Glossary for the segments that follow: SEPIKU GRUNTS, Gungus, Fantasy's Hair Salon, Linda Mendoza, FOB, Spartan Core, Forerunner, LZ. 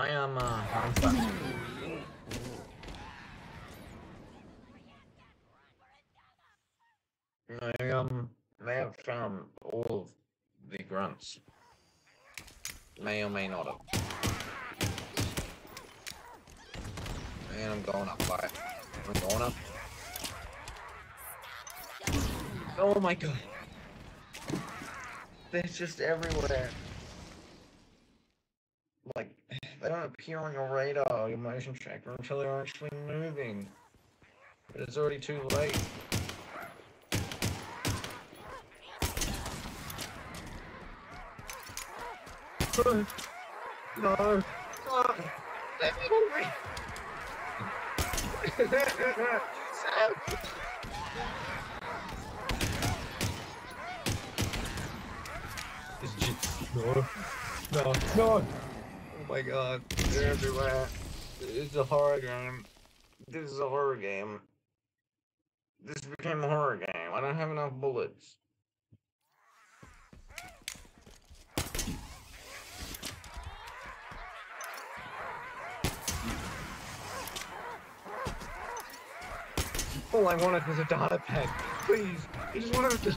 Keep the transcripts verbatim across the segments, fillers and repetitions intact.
I am, uh, I'm I, um, may have found all of the grunts. May or may not have. And I'm going up by I'm going up. Oh my god. They're just everywhere. Like, they don't appear on your radar, your motion tracker, until they're actually moving. But it's already too late. No. No. Oh, they're hungry. No, no, no! Oh my god, they're everywhere. It's a horror game. This is a horror game. This became a horror game. I don't have enough bullets. All I wanted was a data pad. Please, I just wanted to.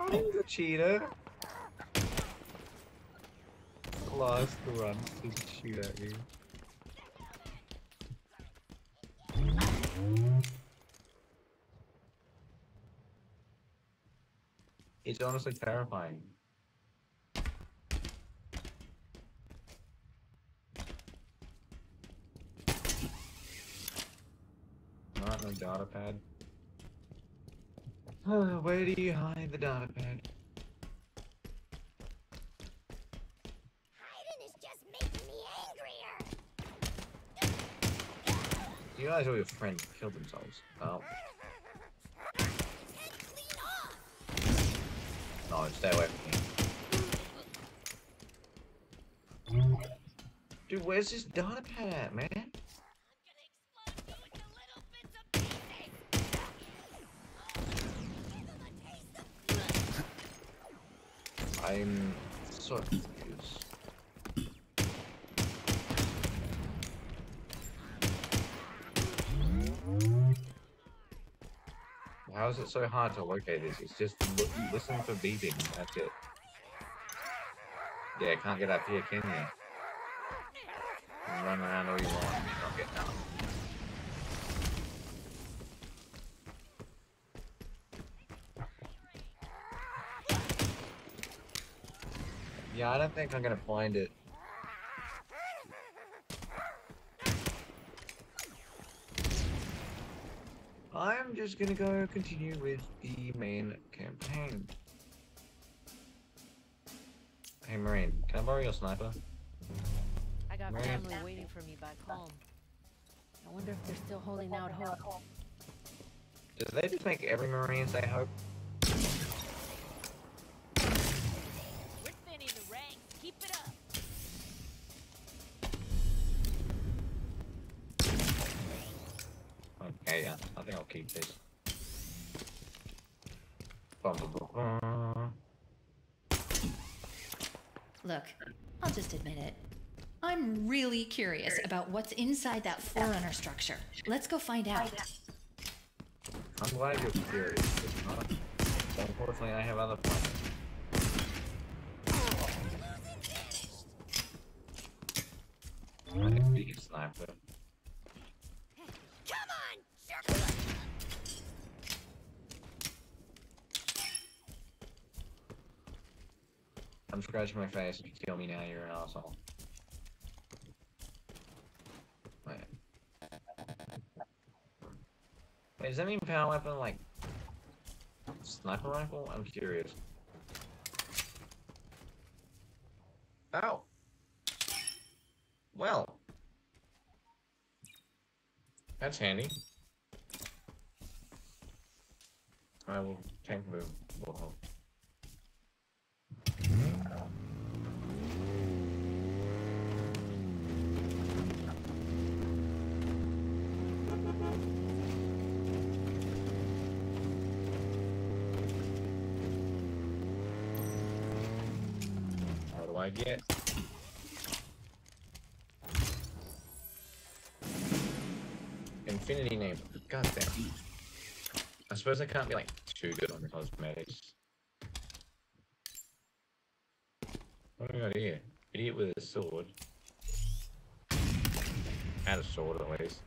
I'm the cheater. The last run to shoot at you. It's honestly terrifying. Data pad. Oh, where do you hide the data pad? Hiding is just making me angrier. You guys all your friends killed themselves. Oh. No, stay away from me. Dude, where's this data pad at, man? I'm so confused. How is it so hard to locate this? It's just look, listen for beeping, that's it. Yeah, can't get up here, can you? You can run around all you want and not get down. Yeah, I don't think I'm gonna find it. I'm just gonna go continue with the main campaign. Hey Marine, can I borrow your sniper? I got Marine. Family waiting for me back home. I wonder if they're still holding out hope. Does they just make every Marine say hope? Keep this. Bum, bum, bum. Look, I'll just admit it. I'm really curious about what's inside that Forerunner structure. Let's go find out. I'm glad you're curious. It's not. So unfortunately, I have other plans. I can be a sniper. I'm scratching my face. If you kill me now, you're an asshole. Wait. Wait, does that mean power weapon like sniper rifle? I'm curious. Oh. Well. That's handy. I will tank move. Whoa. I get. Infinity name. God damn. I suppose I can't be like too good on the cosmetics. What do we got here? Idiot with a sword. Out of sword at least.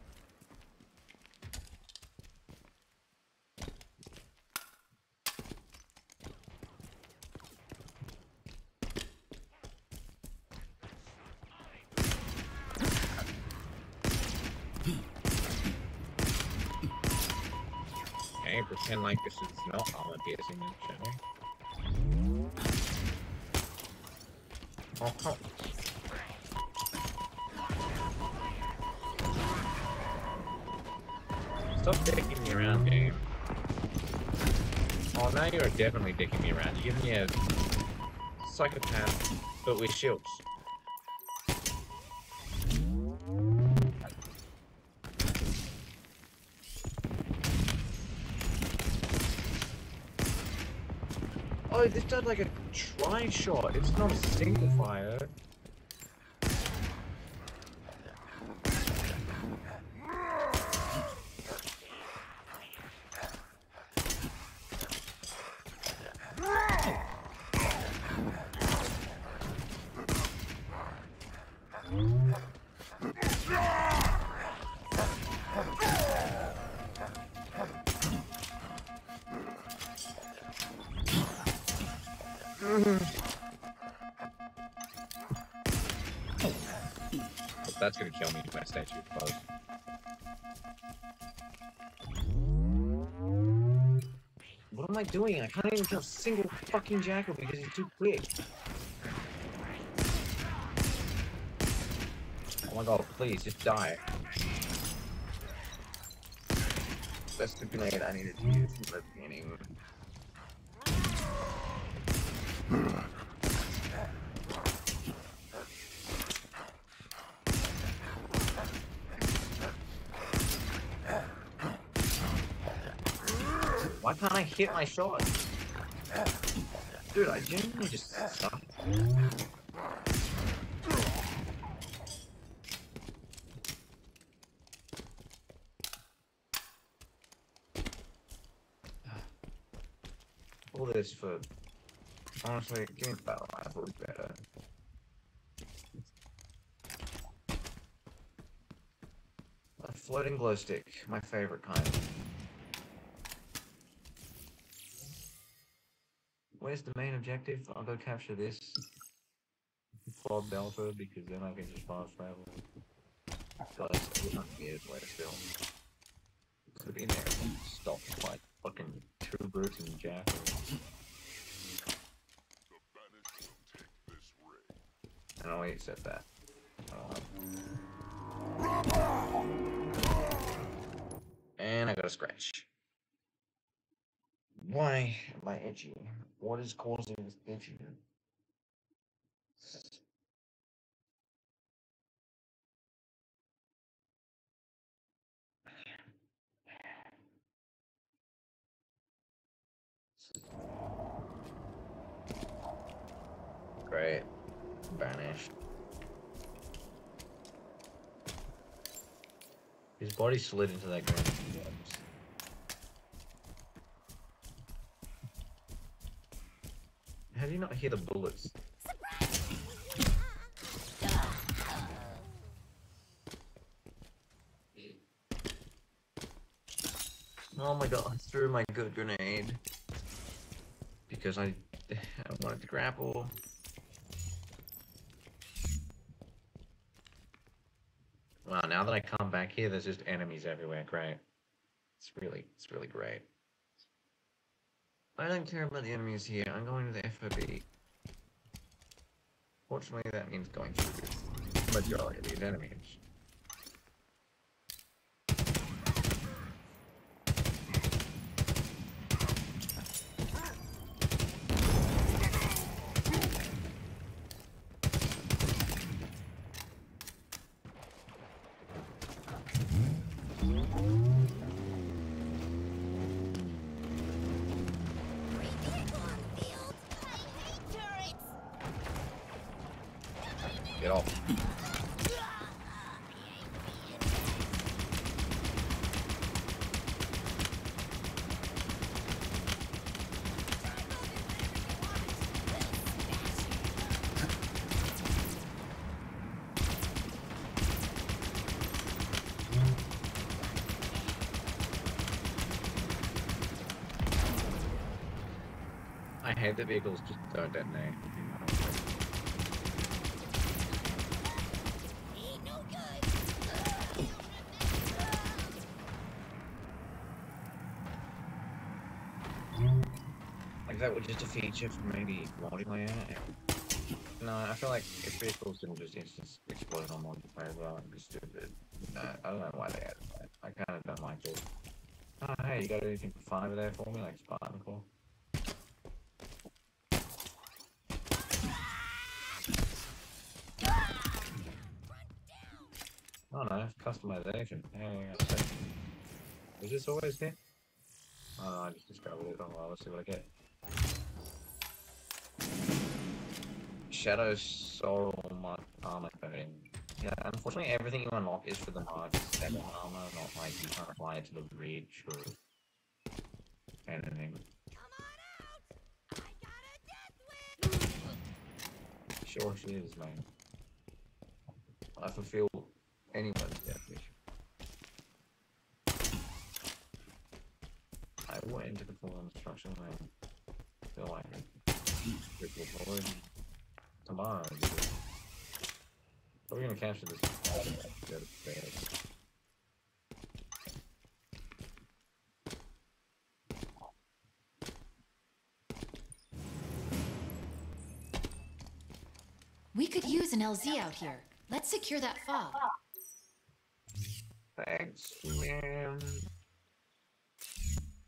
Pretend like this is not armor piercing, shall we? Oh, come. Stop dicking me around, game. Oh, now you're definitely dicking me around. You're giving me a psychopath, but with shields. Oh, this does like a try shot. It's not a single fire. That's gonna kill me if my statue close. What am I doing? I can't even kill a single fucking jackal because he's too quick. Oh my god, please, just die. That's the grenade I needed to use from the beginning. Why can't I hit my shot? Dude, I genuinely just suck. All this for... Honestly, a game battle app would be better. A floating glow stick, my favorite kind. Where's the main objective? I'll go capture this F O B Delta because then I can just fast travel. But it's not the way to film. Could be in there and stop like fucking two brutes and jack. And I'll accept that. Uh, and I got a scratch. Why am I itchy? What is causing this itching? Great. Banished. His body slid into that ground. How do you not hear the bullets? Oh my god, I threw my good grenade. Because I, I wanted to grapple. Wow, now that I come back here, there's just enemies everywhere. Great. It's really, it's really great. I don't care about the enemies here. I'm going to the F O B. Fortunately, that means going through the majority of these enemies. Get off. I hate the vehicles just don't detonate. That was just a feature for maybe multiplayer. No, I feel like if vehicles didn't just instant explode on multiplayer, well, it'd be stupid. No, I don't know why they added that. I kind of don't like it. Oh, hey, you got anything for five there for me, like Spartan Core? Oh no, customization. Hey, hang on a second. Is this always here? Oh no, I just discovered it. Oh well, let's see what I get. Shadow soul mod armor coding. Yeah, unfortunately everything you unlock is for the mod seven armor, not like you can't apply it to the bridge or anything. Come on out! I got a death wish! Sure she is, man. I fulfill anyone's death wish. I went into the full instruction lane. Still like it. Triple forward. Tomorrow, we're gonna capture this. We could use an L Z out here. Let's secure that fob. Thanks, man.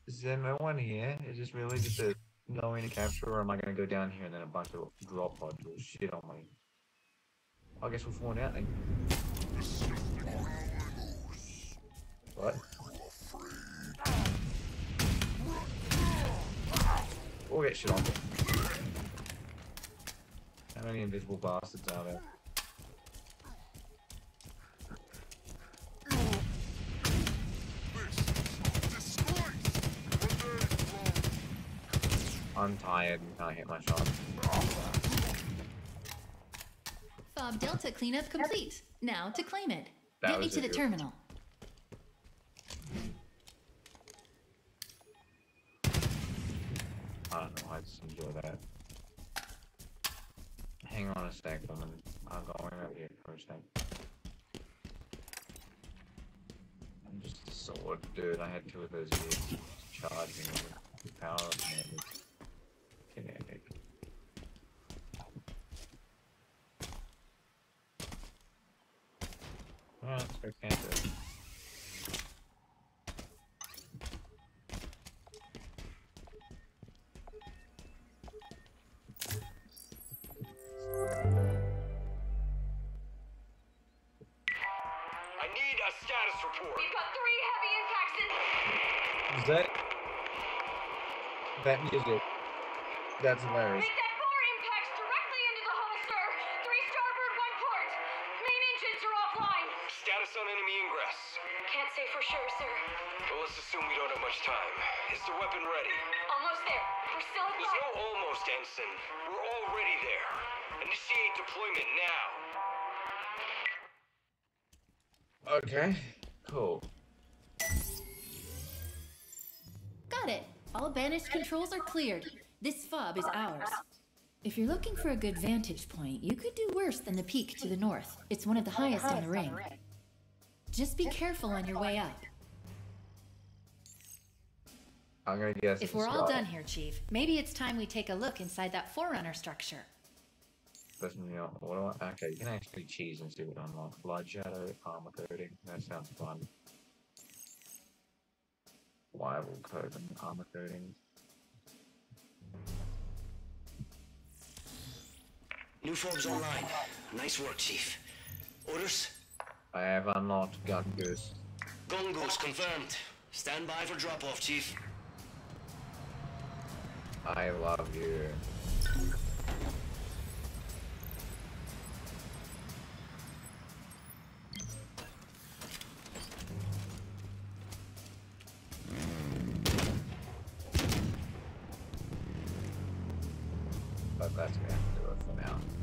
Is there no one here? Is this really just a knowing to capture, or am I gonna go down here and then a bunch of drop pods will shit on me? I guess we'll find out then. What? We'll get shit on. How many invisible bastards are there? I'm tired and can't hit my shot. F O B Delta cleanup complete. Now to claim it. That Get me to the good. terminal. I don't know, I just enjoy that. Hang on a sec, I'm, I'm going over here for a sec. I'm just a sword, dude. I had two of those here charging with the power of me. Kinetic. Well, let's go camping. I need a status report. We've got three heavy impacts in. Is that that music? That's hilarious. Make that four impacts directly into the holster. Three starboard, one port. Main engines are offline. Status on enemy ingress. Can't say for sure, sir. Well, let's assume we don't have much time. Is the weapon ready? Almost there. We're still in. There's no almost, Ensign. We're already there. Initiate deployment now. Okay. Cool. Got it. All banished controls are cleared. This F O B is ours. If you're looking for a good vantage point, you could do worse than the peak to the north. It's one of the highest on the ring. Just be careful on your way up. I'm gonna guess. If we're all done here, Chief, maybe it's time we take a look inside that Forerunner structure. Okay, you can actually cheese and see what unlocks. Blood shadow, armor coating. That sounds fun. Wild coding, armor coating. New F O B's online. Nice work, Chief. Orders? I have unlocked Gungus. Gungus confirmed. Stand by for drop-off, Chief. I love you. I've got to have to do it for now.